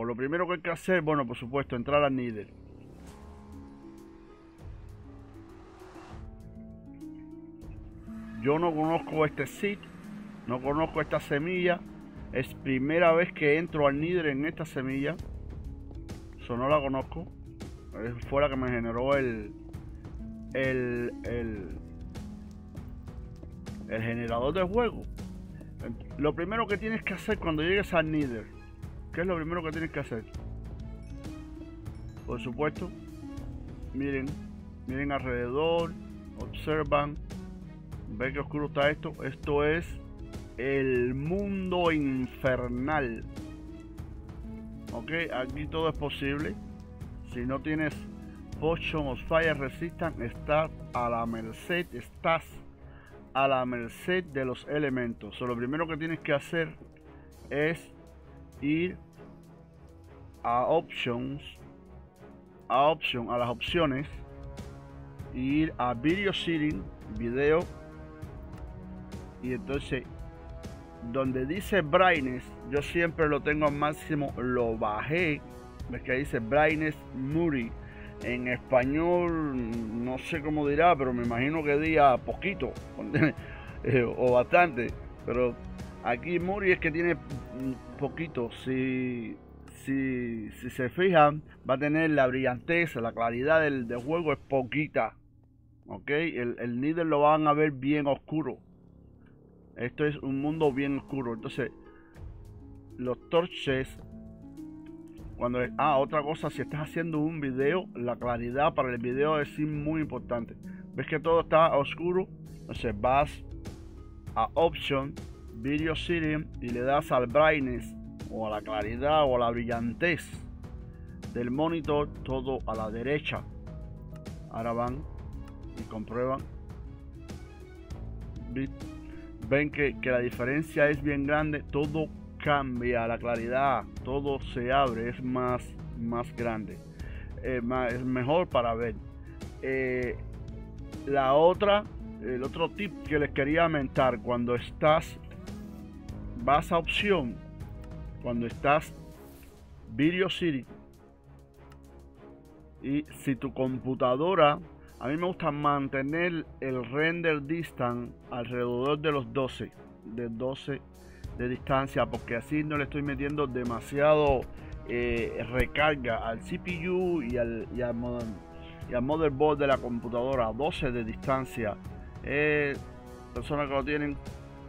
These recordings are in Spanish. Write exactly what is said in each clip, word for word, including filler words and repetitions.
hago? Lo primero que hay que hacer, bueno, por supuesto, entrar a Nether. Yo no conozco este sitio, no conozco esta semilla. Es primera vez que entro al Nether en esta semilla. Eso no la conozco. Fue la que me generó el, el, el, el generador de juego. Lo primero que tienes que hacer cuando llegues al Nether, ¿qué es lo primero que tienes que hacer? Por supuesto, miren, miren alrededor, observan, ven que oscuro está esto. Esto es el mundo infernal. Ok, aquí todo es posible. Si no tienes Potion of Fire Resistance, estás a la merced, estás a la merced de los elementos. So, lo primero que tienes que hacer es ir a options, a option, a las opciones, y ir a video setting, video, y entonces donde dice brightness, yo siempre lo tengo al máximo, lo bajé. Ves que dice brightness moody. En español no sé cómo dirá, pero me imagino que diga poquito o bastante, pero aquí Muri es que tiene poquito. Si, si, si se fijan, va a tener la brillantez, la claridad del, del juego es poquita. Ok, el, el Nether lo van a ver bien oscuro. Esto es un mundo bien oscuro. Entonces los torches. Cuando, ah, otra cosa, si estás haciendo un video, la claridad para el video es muy importante. Ves que todo está oscuro, entonces vas a Option, Video Setting y le das al brightness o a la claridad o a la brillantez del monitor, todo a la derecha. Ahora van y comprueban. Ven que, que la diferencia es bien grande, todo cambia, la claridad, todo se abre, es más más grande, eh, más, es mejor para ver. Eh, la otra, el otro tip que les quería mentar, cuando estás, vas a opción, cuando estás Video City, y si tu computadora, a mí me gusta mantener el render distance alrededor de los doce de doce de distancia, porque así no le estoy metiendo demasiado eh, recarga al C P U y al, y, al y al motherboard de la computadora. Doce de distancia, eh, personas que lo tienen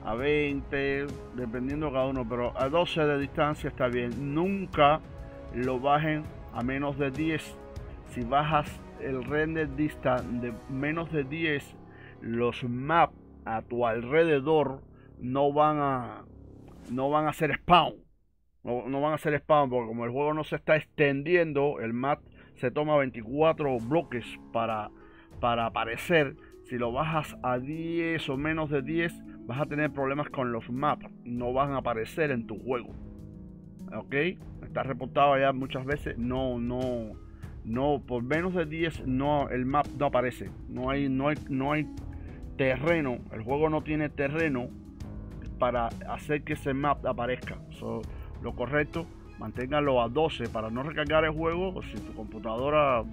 a veinte, dependiendo cada uno, pero a doce de distancia está bien. Nunca lo bajen a menos de diez. Si bajas el render distance de menos de diez, los maps a tu alrededor no van a no van a hacer spawn, no, no van a hacer spawn, porque como el juego no se está extendiendo, el map se toma veinticuatro bloques para, para aparecer. Si lo bajas a diez o menos de diez, vas a tener problemas con los maps, no van a aparecer en tu juego. Ok, está reportado ya muchas veces, no, no, no, por menos de diez no, el map no aparece, no hay, no hay, no hay terreno, el juego no tiene terreno para hacer que ese map aparezca. So, lo correcto, manténgalo a doce para no recargar el juego. Si tu computadora,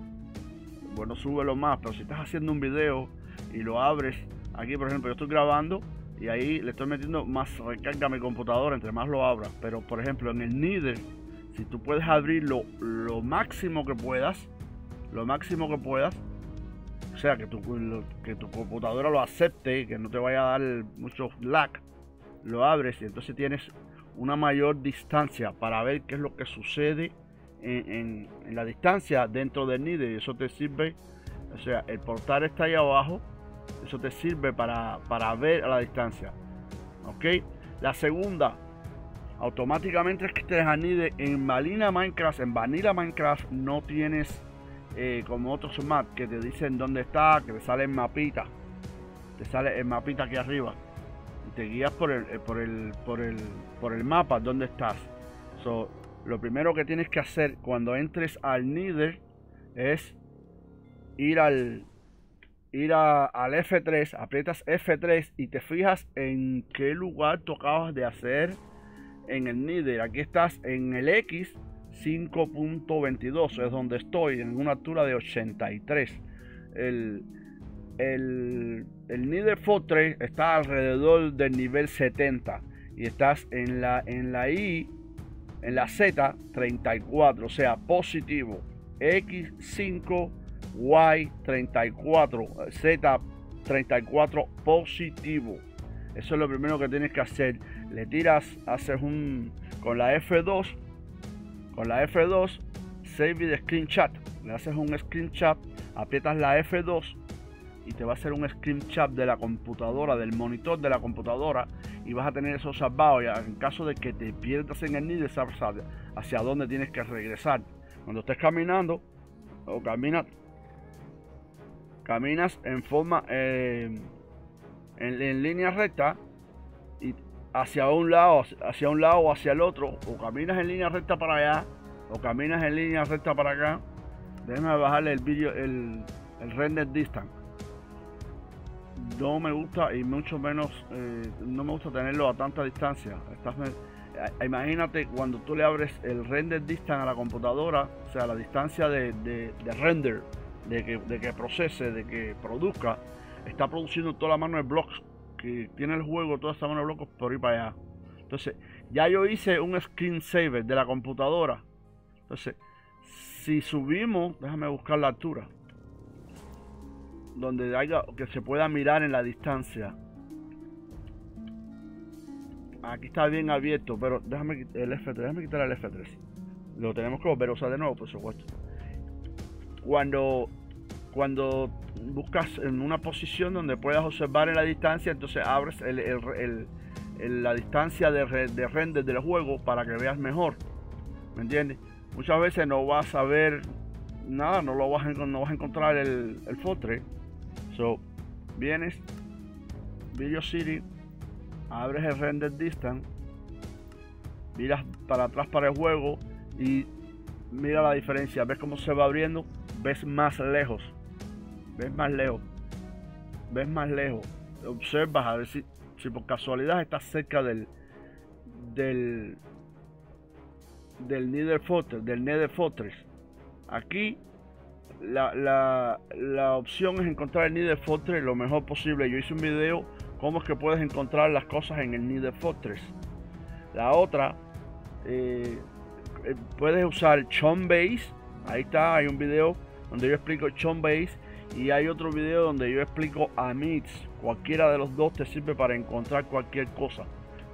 bueno, súbelo más, pero si estás haciendo un video y lo abres, aquí por ejemplo yo estoy grabando y ahí le estoy metiendo más recarga a mi computadora, entre más lo abra. Pero por ejemplo en el Nether, si tú puedes abrirlo lo máximo que puedas, lo máximo que puedas, o sea que tu, lo, que tu computadora lo acepte, que no te vaya a dar mucho lag, lo abres y entonces tienes una mayor distancia para ver qué es lo que sucede en, en, en la distancia dentro del Nether, y eso te sirve. O sea, el portal está ahí abajo, eso te sirve para, para ver a la distancia. Ok, la segunda, automáticamente es que te deja Nether. En Vanilla Minecraft, en Vanilla Minecraft no tienes eh, como otros maps que te dicen dónde está, que te sale el mapita, te sale el mapita aquí arriba, te guías por el por el por el por el mapa donde estás. So, lo primero que tienes que hacer cuando entres al Nether es ir al ir a, al F tres, aprietas F tres y te fijas en qué lugar tú acabas de hacer en el Nether. Aquí estás en el X, cinco punto veintidós, es donde estoy, en una altura de ochenta y tres. El, el, el Nether Fortress está alrededor del nivel setenta y estás en la, en la I, en la Z, treinta y cuatro, o sea, positivo. X cinco, Y treinta y cuatro, Z treinta y cuatro positivo. Eso es lo primero que tienes que hacer. Le tiras, haces un, con la F dos, con la F dos, save with screenshot. Le haces un screenshot, aprietas la F dos y te va a hacer un screenshot de la computadora, del monitor de la computadora, y vas a tener eso salvado. Y en caso de que te pierdas en el nido, sabes hacia dónde tienes que regresar. Cuando estés caminando, o caminas, caminas en forma, eh, en, en línea recta, y hacia un lado, hacia un lado o hacia el otro, o caminas en línea recta para allá, o caminas en línea recta para acá. Déjame bajarle el vídeo, el, el render distance. No me gusta, y mucho menos, eh, no me gusta tenerlo a tanta distancia. Estás, imagínate cuando tú le abres el render distance a la computadora, o sea, la distancia de, de, de render, de que, de que procese, de que produzca, está produciendo toda la mano de blocks que tiene el juego, toda esa mano de blocos por ahí para allá. Entonces, ya yo hice un screensaver de la computadora. Entonces, si subimos, déjame buscar la altura donde haya, que se pueda mirar en la distancia. Aquí está bien abierto, pero déjame el F tres, déjame quitar el F tres. Lo tenemos que volver a usar de nuevo, por supuesto. Cuando, cuando buscas en una posición donde puedas observar en la distancia, entonces abres el, el, el, el, la distancia de, de render del juego para que veas mejor. ¿Me entiendes? Muchas veces no vas a ver nada, no lo vas a, no vas a encontrar el, el Fortress. So, vienes, Video City, abres el render distance, miras para atrás para el juego y mira la diferencia. Ves cómo se va abriendo, ves más lejos, ves más lejos, ves más lejos. Observas a ver si, si por casualidad estás cerca del del del Nether Fortress, del Nether Fortress. Aquí la, la, la opción es encontrar el Nether Fortress lo mejor posible. Yo hice un video cómo es que puedes encontrar las cosas en el Nether Fortress. La otra, eh, puedes usar Chunkbase. Ahí está, hay un video donde yo explico Chunkbase y hay otro video donde yo explico a Mitz. Cualquiera de los dos te sirve para encontrar cualquier cosa.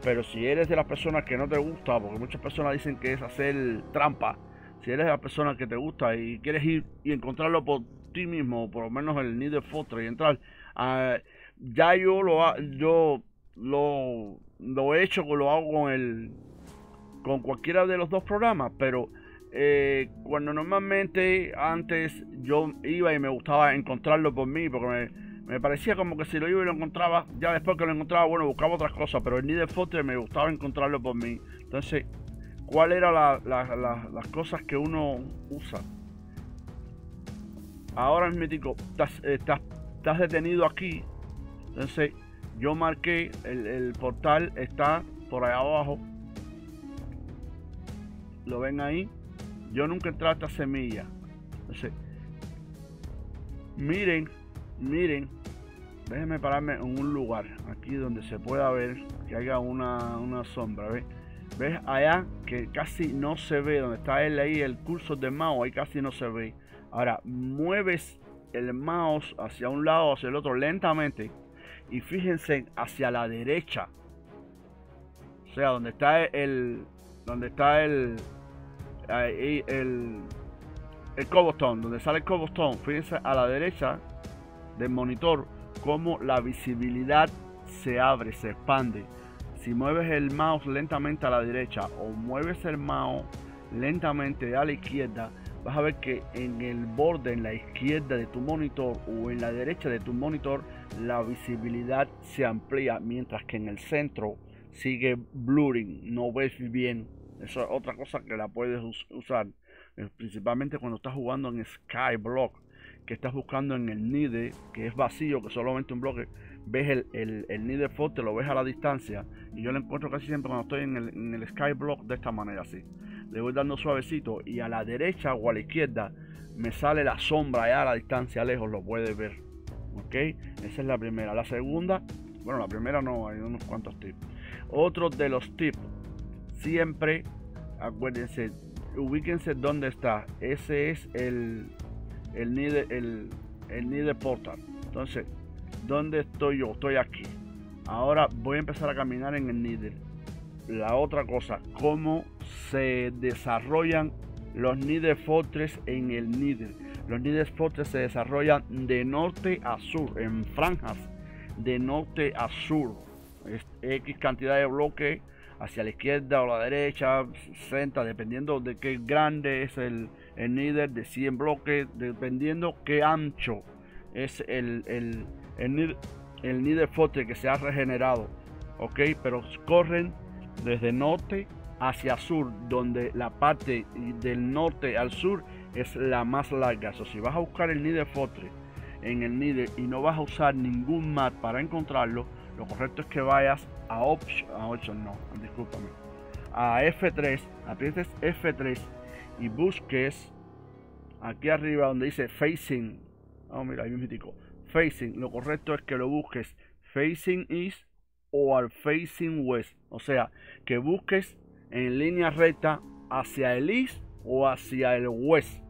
Pero si eres de las personas que no te gusta, porque muchas personas dicen que es hacer trampa, si eres de las personas que te gusta y quieres ir y encontrarlo por ti mismo, por lo menos el Nether Fortress y entrar, a, ya yo lo yo lo, lo he hecho, lo hago con el con cualquiera de los dos programas, pero eh, cuando normalmente antes yo iba y me gustaba encontrarlo por mí, porque me, me parecía como que si lo iba y lo encontraba, ya después que lo encontraba, bueno, buscaba otras cosas, pero el Nether Fortress me gustaba encontrarlo por mí. Entonces, ¿cuál eran la, la, la, las cosas que uno usa? Ahora mismo estás, estás, estás detenido aquí. Entonces yo marqué el, el portal, está por allá abajo, lo ven ahí. Yo nunca entré a esta semilla. Entonces miren, miren, déjenme pararme en un lugar aquí donde se pueda ver que haya una, una sombra. ¿Ves? ¿Ves allá que casi no se ve? Donde está él ahí, el cursor de mouse, ahí casi no se ve. Ahora mueves el mouse hacia un lado o hacia el otro lentamente y fíjense hacia la derecha, o sea, donde está el, donde está el ahí, el, el cobblestone, donde sale el cobblestone. Fíjense a la derecha del monitor como la visibilidad se abre, se expande. Si mueves el mouse lentamente a la derecha o mueves el mouse lentamente a la izquierda, vas a ver que en el borde, en la izquierda de tu monitor o en la derecha de tu monitor, la visibilidad se amplía, mientras que en el centro sigue blurring, no ves bien. Eso es otra cosa que la puedes usar, principalmente cuando estás jugando en Skyblock, que estás buscando en el Nether, que es vacío, que solamente un bloque. Ves el, el, el Nether Fortress, lo ves a la distancia, y yo lo encuentro casi siempre cuando estoy en el, en el Skyblock de esta manera así. le voy dando suavecito y a la derecha o a la izquierda me sale la sombra allá a la distancia lejos, lo puedes ver, ok. Esa es la primera. La segunda, bueno, la primera no, hay unos cuantos tips. Otro de los tips, siempre acuérdense, ubíquense dónde está. Ese es el el Nether, el, el Nether Portal. Entonces, ¿dónde estoy yo? Estoy aquí. Ahora voy a empezar a caminar en el Nether. La otra cosa, cómo se desarrollan los Nether Fortress en el Nether. Los Nether Fortress se desarrollan de norte a sur, en franjas de norte a sur. Es X cantidad de bloques hacia la izquierda o la derecha, sesenta, dependiendo de qué grande es el, el Nether, de cien bloques, dependiendo qué ancho es el, el, el, el, el Nether Fortress que se ha regenerado, ok. Pero corren desde norte hacia sur, donde la parte del norte al sur es la más larga. So, si vas a buscar el Nether Fortress en el Nether y no vas a usar ningún map para encontrarlo, lo correcto es que vayas a option, a option no, discúlpame, a F tres, aprietes F tres y busques aquí arriba donde dice facing. Oh, mira, ahí me dijo facing. Lo correcto es que lo busques facing east o al facing west, o sea, que busques en línea recta hacia el east o hacia el west.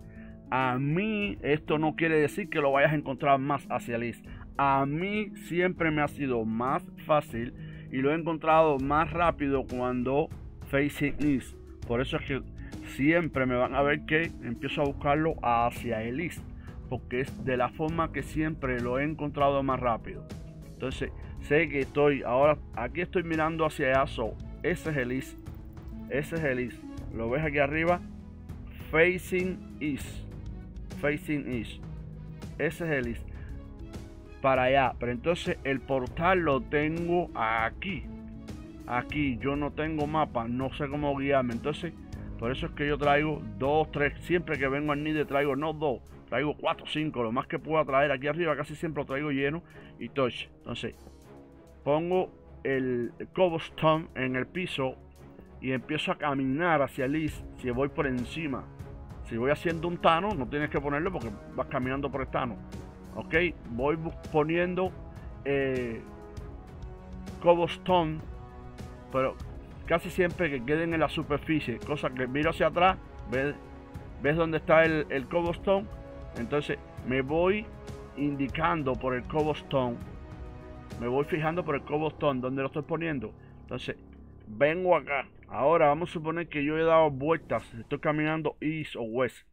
A mí esto no quiere decir que lo vayas a encontrar más hacia el east. A mí siempre me ha sido más fácil y lo he encontrado más rápido cuando facing east. Por eso es que siempre me van a ver que empiezo a buscarlo hacia el east, porque es de la forma que siempre lo he encontrado más rápido. Entonces sé que estoy ahora aquí, estoy mirando hacia allá. So, ese es el east, ese es el east. Lo ves aquí arriba, facing east, facing east. Ese es el east, para allá. Pero entonces el portal lo tengo aquí, aquí yo no tengo mapa, no sé cómo guiarme. Entonces por eso es que yo traigo dos, tres, siempre que vengo al Nether traigo no dos, traigo cuatro, cinco, lo más que pueda traer. Aquí arriba casi siempre lo traigo lleno y touch. Entonces pongo el cobblestone en el piso y empiezo a caminar hacia el east. Si voy por encima, si voy haciendo un tano, no tienes que ponerlo porque vas caminando por el tano. Ok, voy poniendo eh, cobblestone, pero casi siempre que queden en la superficie. Cosa que miro hacia atrás, ves, ves dónde está el, el cobblestone. Entonces me voy indicando por el cobblestone, me voy fijando por el cobblestone donde lo estoy poniendo. Entonces vengo acá. Ahora vamos a suponer que yo he dado vueltas, estoy caminando east o west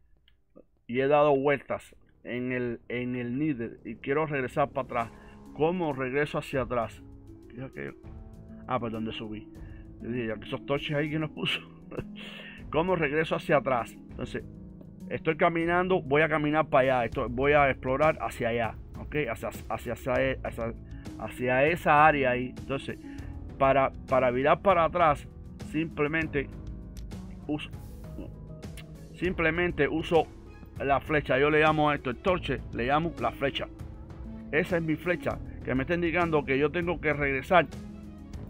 y he dado vueltas en el, en el Nether y quiero regresar para atrás. ¿Cómo regreso hacia atrás? Ah, pues donde subí. Esos toches ahí que nos puso. ¿Cómo regreso hacia atrás? Entonces, estoy caminando, voy a caminar para allá, estoy, voy a explorar hacia allá, ¿ok? Hacia, hacia, hacia, hacia, hacia esa área ahí. Entonces, para, para virar para atrás, simplemente uso, simplemente uso la flecha. Yo le llamo a esto el torche, le llamo la flecha. Esa es mi flecha que me está indicando que yo tengo que regresar.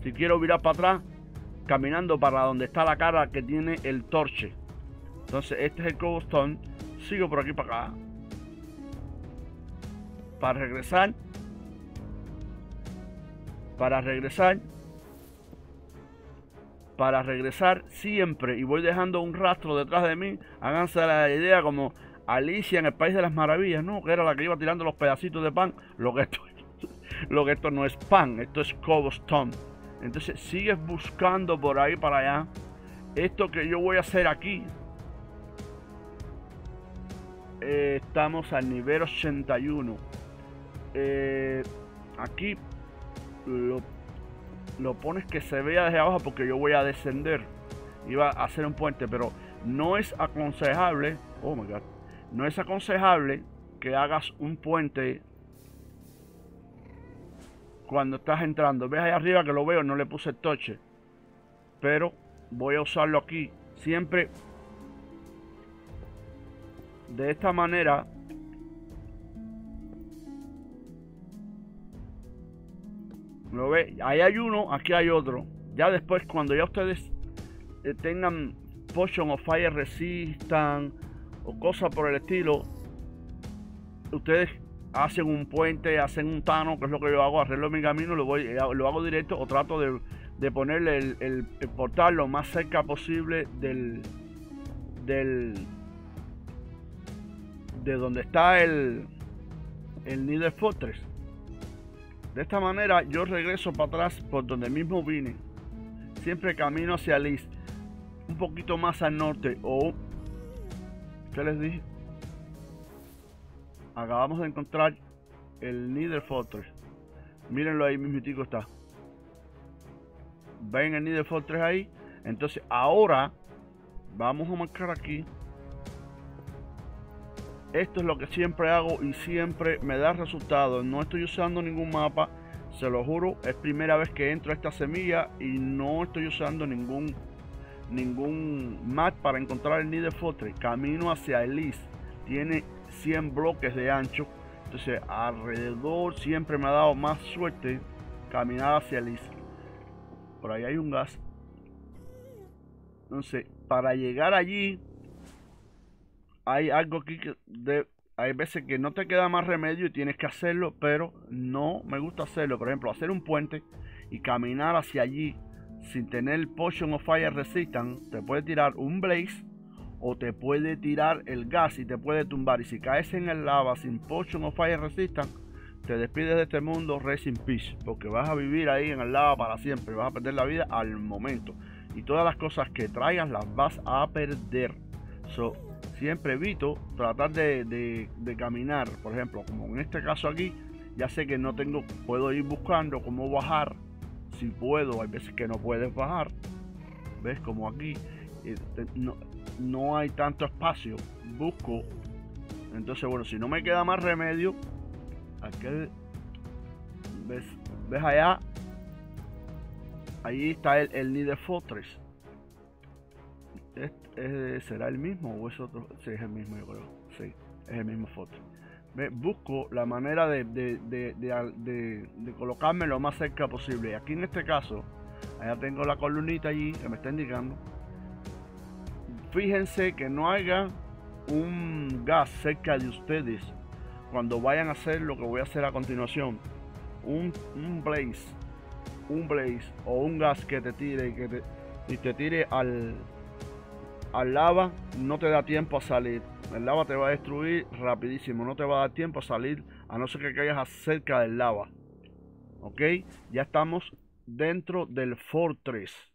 Si quiero virar para atrás, caminando para donde está la cara que tiene el torche. Entonces este es el cobblestone. Sigo por aquí para acá para regresar, para regresar, para regresar siempre, y voy dejando un rastro detrás de mí. Háganse la idea como Alicia en el País de las Maravillas, ¿no? Que era la que iba tirando los pedacitos de pan. Lo que esto, lo que esto no es pan, esto es cobblestone. Entonces sigues buscando por ahí para allá. Esto que yo voy a hacer aquí, eh, estamos al nivel ochenta y uno. Eh, aquí lo, lo pones que se vea desde abajo porque yo voy a descender. Iba a hacer un puente, pero no es aconsejable. Oh my god. No es aconsejable que hagas un puente cuando estás entrando. Ves ahí arriba que lo veo, no le puse el toche, pero voy a usarlo aquí. Siempre de esta manera. Lo ve, ahí hay uno, aquí hay otro. Ya después, cuando ya ustedes tengan Potion of Fire Resistance o cosas por el estilo, ustedes hacen un puente, hacen un tano, que es lo que yo hago, arreglo mi camino, lo, voy, lo hago directo, o trato de, de ponerle el, el, el portal lo más cerca posible del, del de donde está el, el Nether Fortress. De esta manera yo regreso para atrás por donde mismo vine. Siempre camino hacia el east, un poquito más al norte. O, ¿qué les dije? Acabamos de encontrar el Nether Fortress. Mírenlo ahí mismitico está. Ven el Nether Fortress ahí. Entonces ahora vamos a marcar aquí. Esto es lo que siempre hago y siempre me da resultado. No estoy usando ningún mapa, se lo juro. Es primera vez que entro a esta semilla y no estoy usando ningún ningún map para encontrar el Nether Fortress. Camino hacia el east. Tiene cien bloques de ancho. Entonces alrededor siempre me ha dado más suerte caminar hacia el east. Por ahí hay un gas. Entonces para llegar allí hay algo aquí que de, hay veces que no te queda más remedio y tienes que hacerlo, pero no me gusta hacerlo. Por ejemplo, hacer un puente y caminar hacia allí sin tener Potion of Fire Resistance, te puede tirar un Blaze o te puede tirar el gas y te puede tumbar. Y si caes en el lava sin Potion of Fire Resistance, te despides de este mundo, rest in peace, porque vas a vivir ahí en el lava para siempre, vas a perder la vida al momento. Y todas las cosas que traigas las vas a perder. So, siempre evito tratar de, de, de caminar, por ejemplo, como en este caso aquí, ya sé que no tengo, puedo ir buscando cómo bajar, si puedo, hay veces que no puedes bajar, ves como aquí, este, no, no hay tanto espacio, busco, entonces bueno, si no me queda más remedio, aquel, ves, ves allá, ahí está el, el Nether Fortress. Este, ¿será el mismo o es otro? Sí, es el mismo, yo creo. Sí, es el mismo foto. Busco la manera de, de, de, de, de, de colocarme lo más cerca posible. Aquí en este caso, allá tengo la columnita allí que me está indicando. Fíjense que no haya un gas cerca de ustedes cuando vayan a hacer lo que voy a hacer a continuación. Un, un blaze, un blaze o un gas que te tire que te, y te tire al... al lava, no te da tiempo a salir. El lava te va a destruir rapidísimo, no te va a dar tiempo a salir a no ser que caigas cerca del lava. Ok, ya estamos dentro del Fortress.